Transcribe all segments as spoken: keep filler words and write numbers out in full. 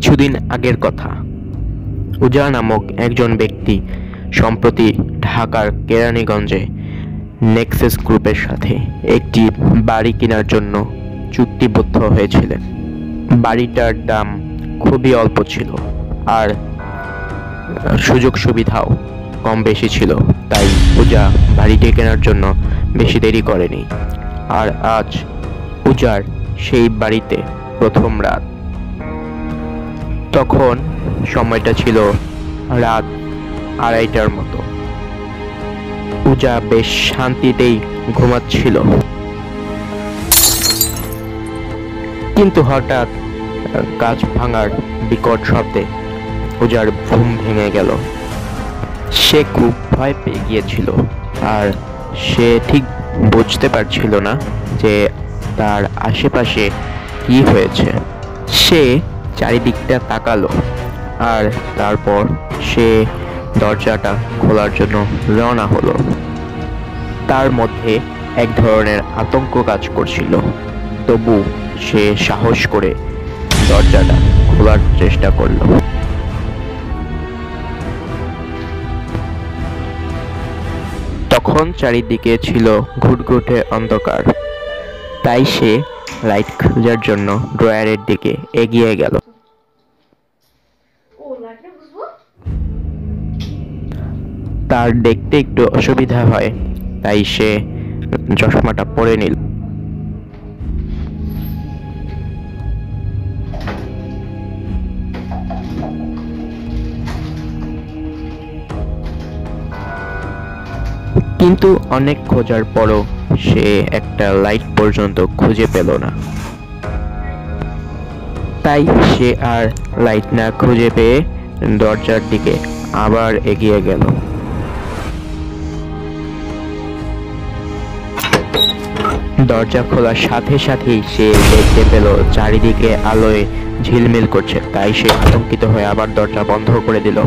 কিছুদিন আগের কথা। উজার নামক একজন ব্যক্তি সম্প্রতি ঢাকার কেরানীগঞ্জে নেক্সেস গ্রুপের সাথে একটি বাড়ি কেনার জন্য চুক্তিবদ্ধ হয়েছিলেন। বাড়িটার দাম খুবই অল্প ছিল আর সুযোগ সুবিধাও কম বেশি ছিল, তাই পূজা বাড়িটি কেনার জন্য বেশি দেরি করেনি। আর আজ পূজার সেই বাড়িতে প্রথম রাত। তখন সময়টা ছিল রাত আড়াইটার মতো। পূজা বেশ শান্তিতেই ঘুমাচ্ছিল, কিন্তু হঠাৎ গাছ ভাঙার বিকট শব্দে পূজার ঘুম ভেঙে গেল। সে খুব ভয় পেয়ে গিয়েছিল আর সে ঠিক বুঝতে পারছিল না যে তার আশেপাশে কি হয়েছে। সে চারিদিকটা তাকালো আর তারপর সে দরজাটা খোলার জন্য রওনা হলো। তার মধ্যে এক ধরনের আতঙ্ক কাজ করছিল, তবু সে সাহস করে দরজাটা খোলার চেষ্টা করলো। তখন চারিদিকে ছিল ঘুটঘুটে অন্ধকার, তাই সে লাইট খোঁজার জন্য ড্রয়ারের দিকে এগিয়ে গেল। তার দেখতে একটু অসুবিধা হয়, তাই সে চশমাটা পরে নিল। কিন্তু অনেক খোঁজার পরও সে একটা লাইট পর্যন্ত খুঁজে পেল না, তাই সে আর লাইট না খুঁজে পেয়ে দরজার দিকে আবার এগিয়ে গেল। দরজা খোলার সাথে সাথেই সে দেখতে পেল চারিদিকে আলোয় ঝিলমিল করছে, তাই সে আতঙ্কিত হয়ে আবার দরজা বন্ধ করে দিল।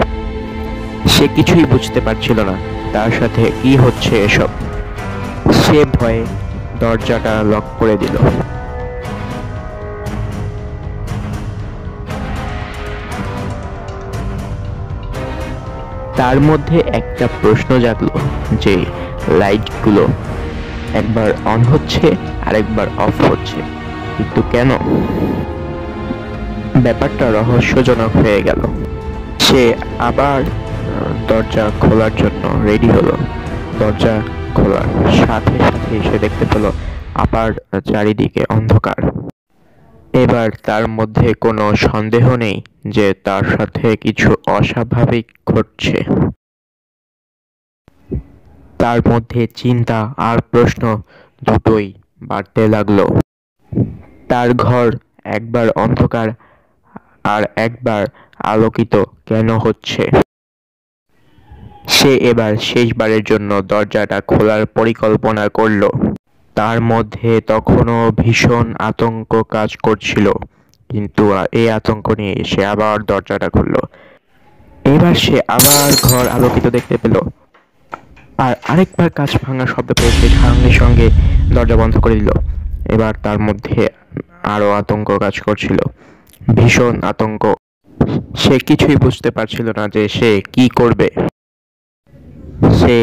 সে কিছুই বুঝতে পারছিল না তার সাথে কি হচ্ছে এসব। সে ভয়ে দরজাটা লক করে দিল। তার মধ্যে একটা প্রশ্ন জাগলো যে লাইটগুলো একবার অন হচ্ছে আরেকবার অফ হচ্ছে, কিন্তু কেন? ব্যাপারটা রহস্যজনক হয়ে গেল। সে আবার দরজা খোলার জন্য রেডি হলো। দরজা খোলার সাথে সাথে সে দেখতে পেল আবার চারিদিকে অন্ধকার। এবার তার মধ্যে কোনো সন্দেহ নেই যে তার সাথে কিছু অস্বাভাবিক ঘটছে। তার মধ্যে চিন্তা আর প্রশ্ন দুটোই বাড়তে লাগলো। তার ঘর একবার অন্ধকার আর একবার আলোকিত কেন হচ্ছে? সে এবার শেষবারের জন্য দরজাটা খোলার পরিকল্পনা করলো। তার মধ্যে তখনও ভীষণ আতঙ্ক কাজ করছিল, কিন্তু এই আতঙ্ক নিয়ে সে আবার দরজাটা খুললো। এবার সে আবার ঘর আলোকিত দেখতে পেল আর আরেকবার কাঁচ ভাঙার শব্দ পেয়ে সে সঙ্গে সঙ্গে দরজা বন্ধ করে দিল। এবার তার মধ্যে আরো আতঙ্ক কাজ করছিল, ভীষণ আতঙ্ক। সে কিছুই বুঝতে পারছিল না যে সে কি করবে। সে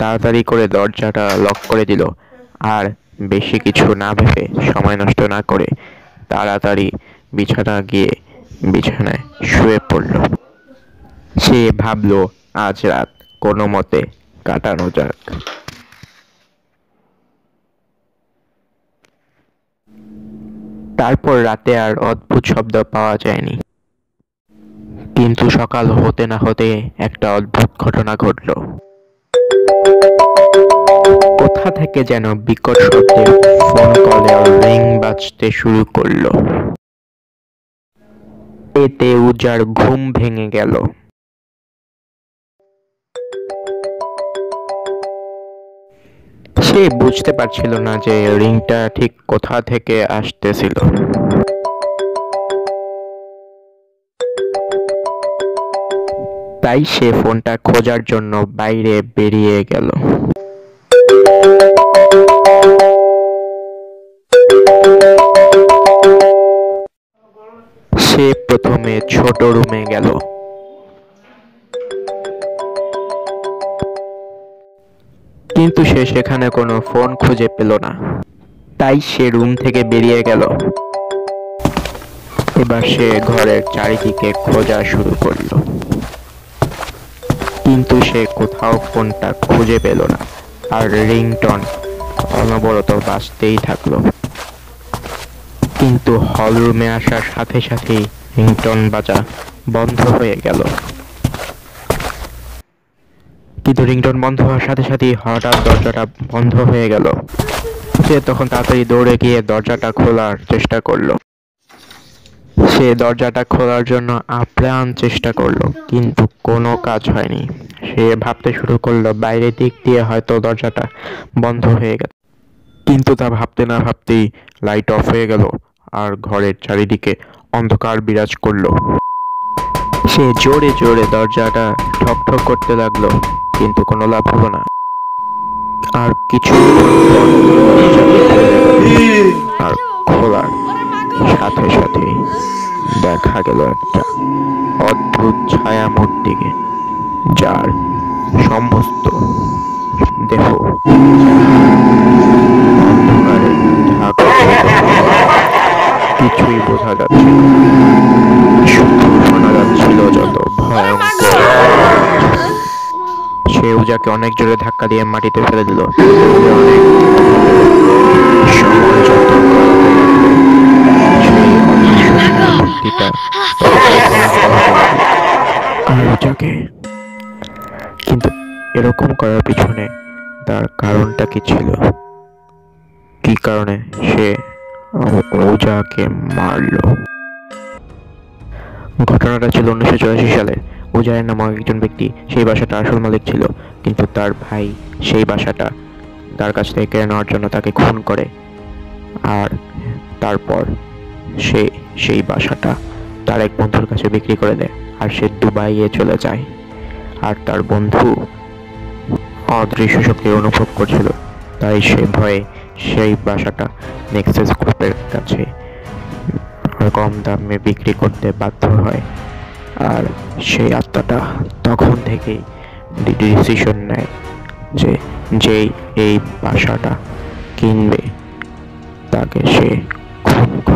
তাড়াতাড়ি করে দরজাটা লক করে দিল আর বেশি কিছু না ভেবে, সময় নষ্ট না করে তাড়াতাড়ি বিছানা গিয়ে বিছানায় শুয়ে পড়ল। সে ভাবল আজ রাত কোনো মতে কাটানো যাক। তারপর রাতে আর অদ্ভুত শব্দ পাওয়া যায়নি, কিন্তু সকাল হতে না হতে একটা অদ্ভুত ঘটনা ঘটল। কোথা থেকে যেন বিকট শব্দে ফোন কলের রিং বাজতে শুরু করল। এতে উজার ঘুম ভেঙে গেল। সে বুঝতে পারছিল না যে রিংটা ঠিক কোথা থেকে আসতেছিল। তাই সে ফোনটা খোঁজার জন্য বাইরে বেরিয়ে গেল। সে প্রথমে ছোট রুমে গেল। কিন্তু সে সেখানে কোনো ফোন খুঁজে পেল না, তাই সে রুম থেকে বেরিয়ে গেল। এবার সে ঘরের চারিদিকে খোঁজা শুরু করল, কিন্তু সে কোথাও ফোনটা খুঁজে পেল না। আর রিংটন অনবরত বাজতেই থাকল, কিন্তু হল রুমে আসার সাথে সাথেই রিংটন বাজা বন্ধ হয়ে গেল। কিন্তু রিংটন বন্ধ হওয়ার সাথে সাথেই হঠাৎ দরজাটা বন্ধ হয়ে গেল। সে তখন তাড়াতাড়ি দৌড়ে গিয়ে দরজাটা খোলার চেষ্টা করলো। সে দরজাটা খোলার জন্য আপ্রাণ চেষ্টা করলো, কিন্তু কোনো কাজ হয়নি। সে ভাবতে শুরু করলো বাইরের দিক দিয়ে হয়তো দরজাটা বন্ধ হয়ে গেল, কিন্তু তা ভাবতে না ভাবতেই লাইট অফ হয়ে গেল আর ঘরের চারিদিকে অন্ধকার বিরাজ করলো। সে জোরে জোরে দরজাটা ঠক ঠক করতে লাগলো, কিন্তু কোনো লাভ হলো না। আর কিছু আর খোলার সাথে সাথে দেখা গেল একটা অদ্ভুত ছায়ামূর্তিকে, যার সমস্ত দেহ অন্ধকারে ঢাকা, কিছুই বোঝা যাচ্ছে শুধু শোনা যাচ্ছিল যত ভয়ঙ্কর। সে উজাকে অনেক জোরে ধাক্কা দিয়ে মাটিতে ফেলে দিল। কিন্তু এরকম করার পিছনে তার কারণটা কি ছিল? কি কারণে সে উজাকে মারল? ঘটনাটা ছিল উনিশশো চুরাশি সালে। উজায়ের নামক একজন ব্যক্তি সেই বাসাটা আসল মালিক ছিল, কিন্তু তার ভাই সেই বাসাটা তার কাছ থেকে কেড়ে নেওয়ার জন্য তাকে খুন করে। আর তারপর সে সেই বাসাটা তার এক বন্ধুর কাছে বিক্রি করে দেয়, আর সে দুবাইয়ে চলে যায়। আর তার বন্ধু অদৃশ্য শক্তি অনুভব করছিল, তাই সে ভয়ে সেই বাসাটা নেক্সেস গ্রুপের কাছে কম দামে বিক্রি করতে বাধ্য হয়। আর সেই আত্মাটা তখন থেকেই ডিসিশন নেয় যে যেই এই বাসাটা কিনবে তাকে সে খুন